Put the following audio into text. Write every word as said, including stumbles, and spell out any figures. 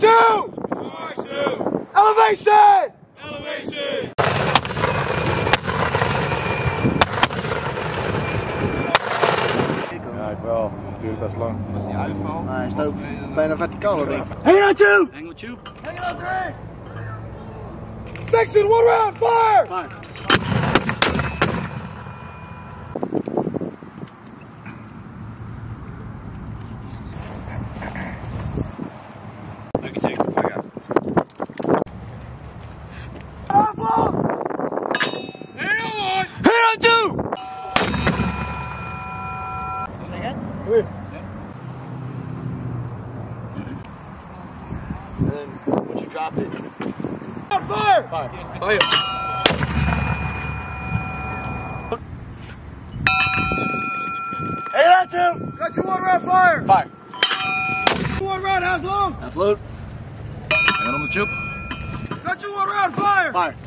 to, march to elevation! Elevation! Ja, ik wel. Natuurlijk best lang. Dat is die uitval. Nee, hij staat ook bijna verticaal, denk ik. Hang on two! Hang on two! Hang on three! Section, one round, fire! Fire. And then once you drop it, on fire! Fire! Fire! Hey, that two! Got two one round fire! Fire! Two one round half load! Half load. Hang on the chip. Got two one round fire! Fire!